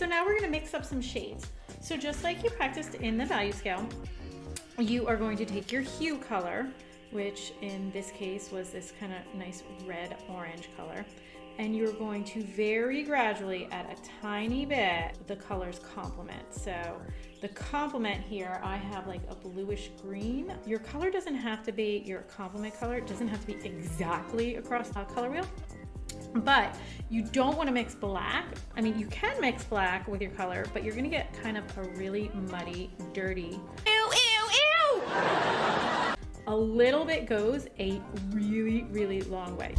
So now we're gonna mix up some shades. So just like you practiced in the value scale, you are going to take your hue color, which in this case was this kind of nice red-orange color, and you're going to very gradually add a tiny bit the color's complement. So the complement here, I have like a bluish green. Your color doesn't have to be your complement color. It doesn't have to be exactly across the color wheel, but you don't want to mix black. I mean, you can mix black with your color, but you're going to get kind of a really muddy, dirty. Ew, ew, ew! A little bit goes a really, really long way.